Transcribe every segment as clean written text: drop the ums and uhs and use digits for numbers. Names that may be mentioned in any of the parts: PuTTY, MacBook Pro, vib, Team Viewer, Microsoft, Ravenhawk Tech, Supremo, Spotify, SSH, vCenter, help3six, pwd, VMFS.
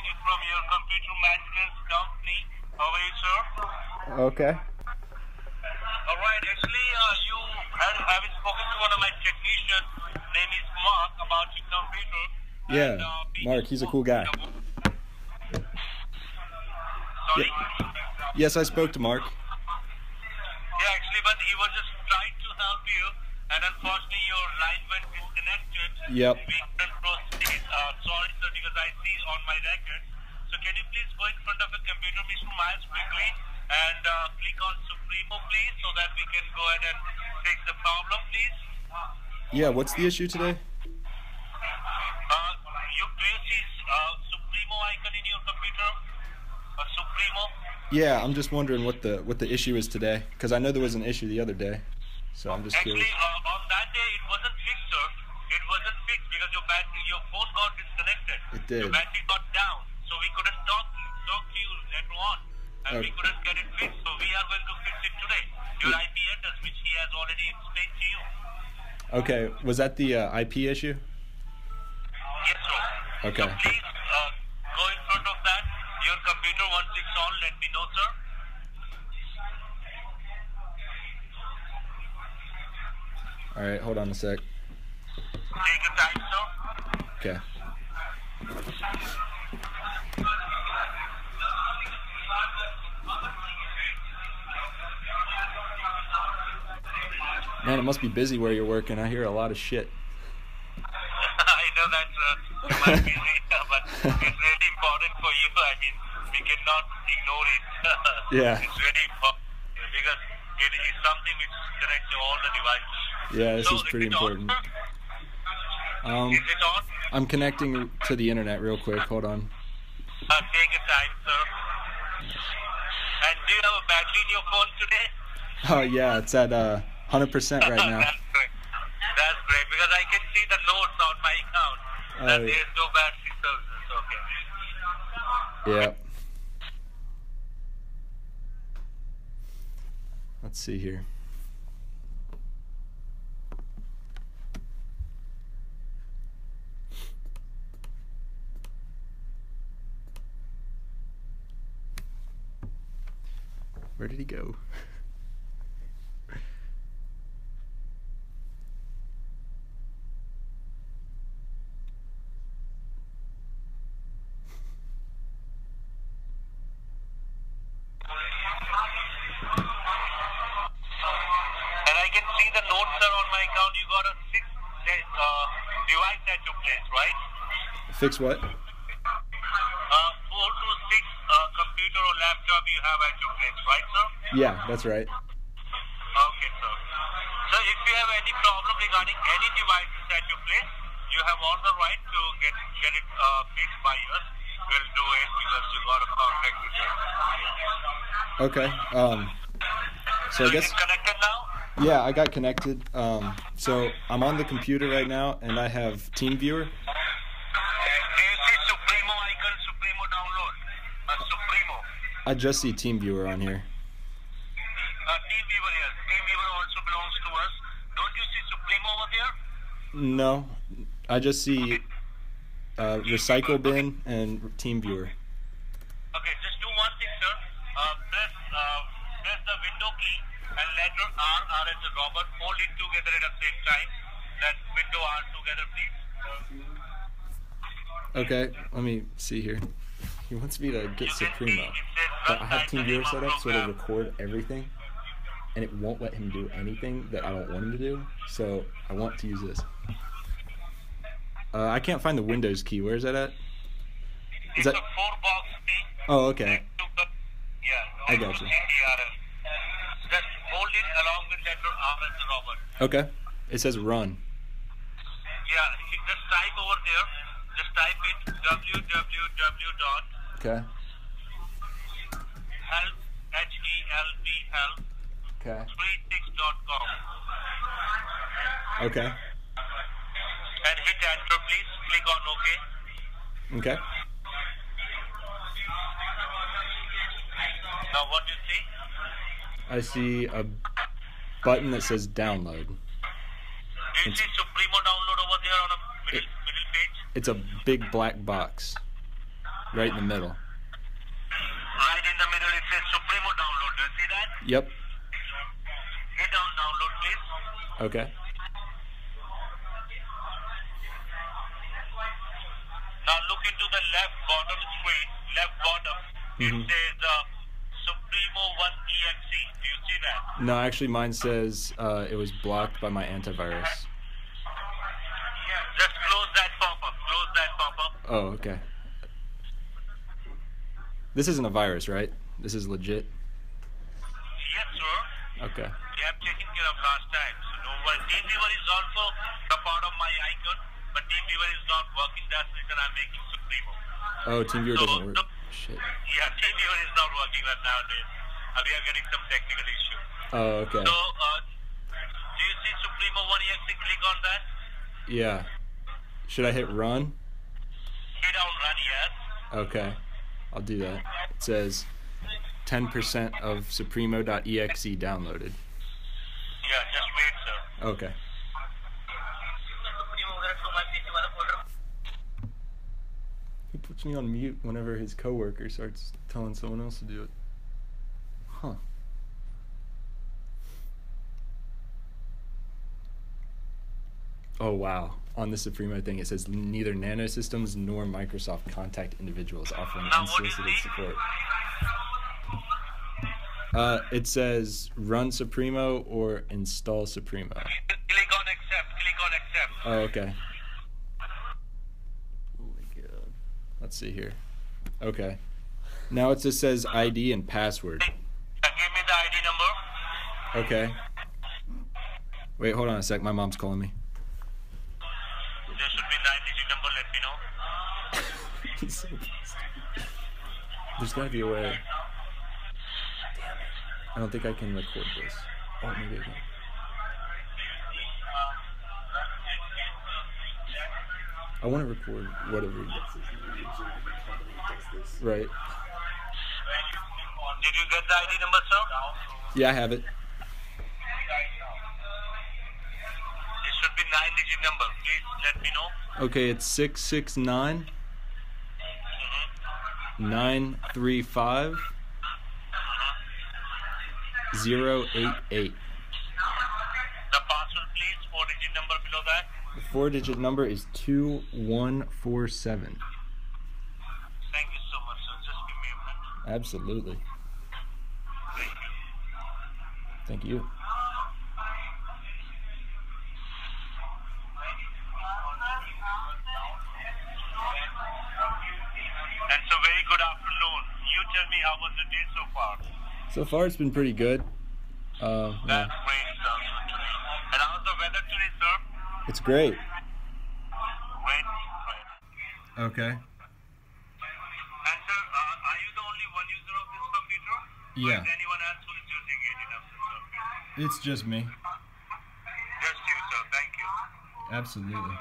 message from your computer maintenance company. How are you, sir? Okay. Alright, actually, I was spoken to one of my technicians. Name is Mark, about your computer. Yeah, and, Mark, he's a cool guy. Sorry? Yeah. Yes, I spoke to Mark. Yeah, actually, but he was just trying to help you, and unfortunately your line went disconnected. Yep. We couldn't proceed. Sorry, sir, because I see on my record. So can you please go in front of a computer, Mr. Miles, quickly, and click on Supremo, please, so that we can go ahead and fix the problem, please? Yeah, what's the issue today? You place Supremo icon in your computer. Supremo? Yeah, I'm just wondering what the issue is today, because I know there was an issue the other day, so I'm just curious. Actually, on that day it wasn't fixed, sir. It wasn't fixed because your phone got disconnected. It did. Your battery got down, so we couldn't talk to you later on, and we couldn't get it fixed. So we are going to fix it today. Your IP address, which he has already explained to you. Okay, was that the IP issue? Yes, sir. Okay. So please go in front of that. Your computer, once it's on, let me know, sir. Alright, hold on a sec. Take your time, sir. Okay. Man, it must be busy where you're working. I hear a lot of shit. I know that, sir. It might be busy, but it's really important for you. I mean, we cannot ignore it. Yeah. It's really important because it is something which connects to all the devices. Yeah, this is pretty important. Is it on? I'm connecting to the internet real quick. Hold on. Take your time, sir. And do you have a battery in your phone today? Oh, yeah. It's at 100% right now. That's great. That's great, because I can see the loads on my account. That there is no battery services. Okay. Yeah. Let's see here. Where did he go? Fix what? 426 computer or laptop you have at your place, right, sir? Yeah, that's right. Okay, sir. So if you have any problem regarding any devices at your place, you have all the right to get it fixed by us. We'll do it because you got a contact with us. Okay. So I guess. Connected now? Yeah, I got connected. So I'm on the computer right now, and I have Team Viewer. I just see Team Viewer on here. Team Viewer, yes. Team Viewer also belongs to us. Don't you see Supreme over there? No, I just see Recycle Bin and Team Viewer. Okay, just do one thing, sir. Press the window key and letter R, R as a robot. Hold it together at the same time. That window R together, please. Okay, let me see here. He wants me to get Supremo, but I have Team Viewer set up so it'll record everything, and it won't let him do anything that I don't want him to do, so I want to use this. I can't find the Windows key. Where is that at? Is that... It's a 4-box key. Oh, okay. Yeah, I got you. Just hold it along with letter R as the robot. Okay. It says run. Yeah, just type over there. Just type in www. Okay. Help, help, help3six.com. Okay. And hit enter, please. Click on OK. Okay. Now what do you see? I see a button that says download. Do you see Supremo download over there on a middle page? It's a big black box. Right in the middle. Right in the middle, it says Supremo download. Do you see that? Yep. Hit on download, please. Okay. Now look into the left bottom screen, left bottom. Mm-hmm. It says Supremo 1.exe. Do you see that? No, actually mine says it was blocked by my antivirus. Yeah, just close that pop-up. Close that pop-up. Oh, okay. This isn't a virus, right? This is legit? Yes, sir. Okay. We have taken care of last time, so no worry. Team Viewer is also the part of my icon, but Team Viewer is not working. That's the reason I'm making Supremo. Oh, Team Viewer doesn't work. Shit. Yeah, Team Viewer is not working right nowadays. We are getting some technical issues. Oh, okay. So, do you see Supremo 1.exe? Click on that. Yeah. Should I hit run? Hit on run, yes. Okay. I'll do that. It says 10% of Supremo.exe downloaded. Yeah, just wait, sir. Okay. He puts me on mute whenever his coworker starts telling someone else to do it. Huh. Oh, wow. On the Supremo thing, it says neither Nano Systems nor Microsoft contact individuals offering unsolicited support. It says run Supremo or install Supremo. Click on accept. Click on accept. Oh, okay. Oh my god. Let's see here. Okay. Now it just says ID and password. Give me the ID number. Okay. Wait, hold on a sec. My mom's calling me. There should be 9-digit number, let me know. There's gotta be a way. Damn it. I don't think I can record this. Oh, maybe I can. I want to record whatever. Right. Did you get the ID number, sir? Yeah, I have it. Digit number, please let me know. Okay, it's 669 935 088. The password, please, 4-digit number below that. The 4-digit number is 2147. Thank you so much, sir. Just give me a minute. Absolutely. Thank you. Thank you. How was the day so far? So far, it's been pretty good. That's great, sir. And how's the weather today, sir? It's great. Great. Okay. And sir, are you the only one user of this computer? Yeah. Or is anyone else who is using it enough to serve? It's just me. Just you, sir. Thank you. Absolutely.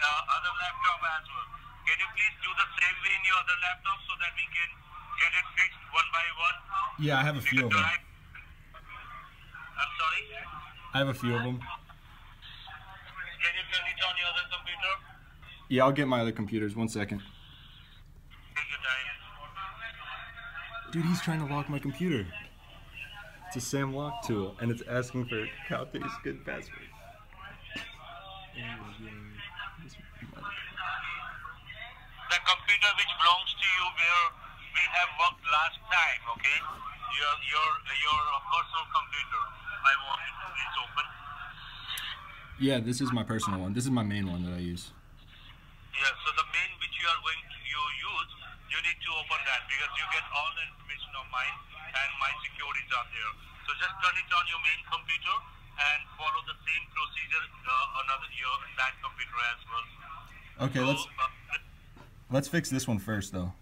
Other laptop as well. Can you please do the same way in your other laptop so that we can get it fixed one by one? Yeah, I have a few of them. I'm sorry? I have a few of them. Can you turn it on your other computer? Yeah, I'll get my other computers. One second. Take your time. Dude, he's trying to lock my computer. It's a SAM lock tool, and it's asking for help3six good password. The computer which belongs to you, where we have worked last time, okay? Your personal computer. I want it. It's open. Yeah, this is my personal one. This is my main one that I use. Yeah, so the main which you are going to use, you need to open that because you get all the information of mine and my securities are there. So just turn it on your main computer and follow the same procedure on that computer as well. Okay, so, let's fix this one first, though.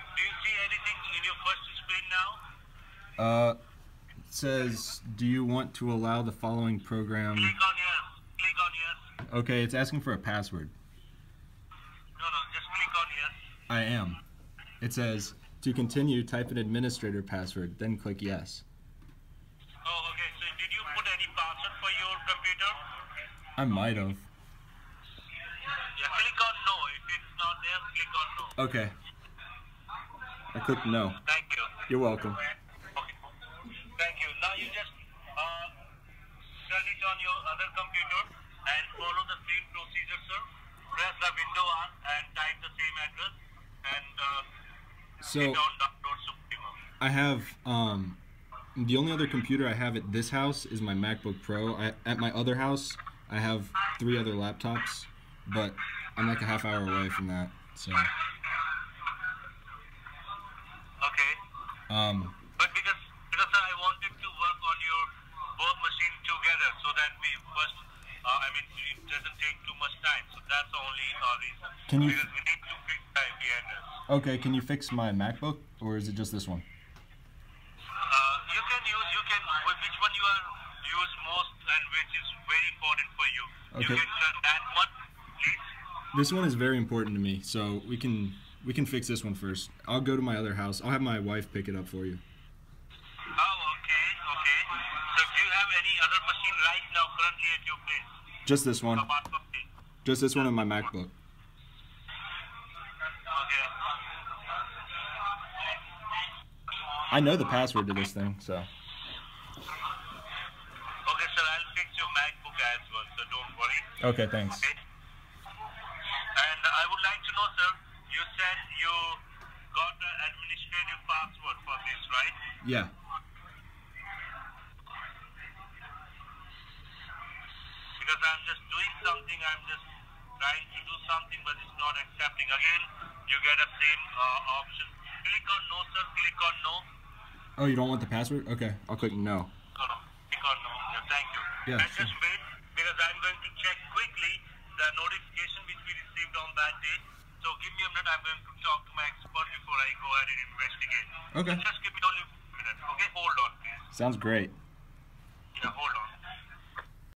Do you see anything in your first screen now? It says, do you want to allow the following program? Click on yes. Click on yes. Okay, it's asking for a password. No, just click on yes. I am. It says, to continue, type an administrator password, then click yes. Oh, okay. So did you put any password for your computer? I might have. Yeah, click on no. If it's not there, click on no. Okay. I clicked no. Thank you. You're welcome. Okay. Thank you. Now you just turn it on your other computer and follow the same procedure, sir. Press the window on and type the same address and so download Supremo. I have the only other computer I have at this house is my MacBook Pro. At my other house, I have 3 other laptops, but I'm like a half hour away from that. So. Okay. But because I wanted to work on your both machines together, so that we first, I mean, it doesn't take too much time. So that's the only reason. Can you? Because we need to fix time behind us. Okay. Can you fix my MacBook, or is it just this one? Which one you are use most and which is very important for you. Okay. You can turn that one, please. This one is very important to me, so we can fix this one first. I'll go to my other house. I'll have my wife pick it up for you. Oh, okay, okay. So do you have any other machine right now currently at your place? Just this one. Just this one on my MacBook. Okay. I know the password to this thing, so. Okay, thanks. Okay. And I would like to know, sir, you said you got the administrative password for this, right? Yeah. Because I'm just doing something, I'm just trying to do something, but it's not accepting. Again, you get the same option. Click on no, sir. Click on no. Oh, you don't want the password? Okay, I'll click no. No. Click on no. Yeah, thank you. Yeah. And just wait, because I'm going to check quickly the notification which we received on that day. So give me a minute. I'm going to talk to my expert before I go ahead and investigate. Okay. So just give me only a minute. Okay, hold on, please. Sounds great.